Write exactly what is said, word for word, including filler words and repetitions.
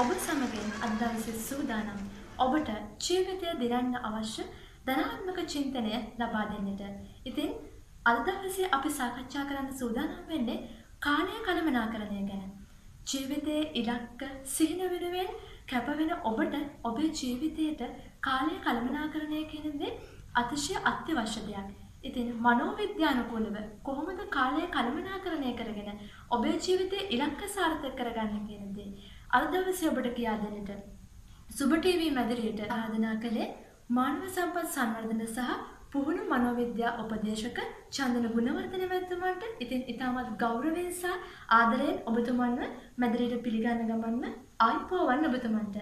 ඔබ සමගින් අදවසේ සූදානම් ඔබට ජීවිතය දිරන්න අවශ්‍ය ධනාත්මක චින්තනය ලබා දෙන්නට. ඉතින් අද දවසේ අපි සාකච්ඡා කරන්න සූදානම් වෙන්නේ කාලය කළමනාකරණය ගැන. ජීවිතයේ ඉලක්ක සිහින වෙනුවෙන් කැප වෙන ඔබට ඔබේ ජීවිතයට කාලය කළමනාකරණය කියන දේ අතිශය අත්‍යවශ්‍ය දෙයක්. ඉතින් මනෝවිද්‍යානුකූලව කොහොමද කාලය කළමනාකරණය කරගෙන ඔබේ ජීවිතයේ ඉලක්ක සාර්ථක කරගන්න කියන දේ අද දවසේ ඔබට කියා දෙන්නට සුබ ටීවී මැදිරියට ආරාධනා කළේ මානව සම්පත් සංවර්ධන සහ පුහුණු මනෝවිද්‍යා උපදේශක චන්දන ගුණවර්ධන මැතිතුමාට. ඉතින් ඉතාමත් ගෞරවයෙන් සහ ආදරයෙන් ඔබතුමන්ව මැදිරියට පිළිගන්න ගමන්ම ආයිපෝවන් ඔබතුමන්ට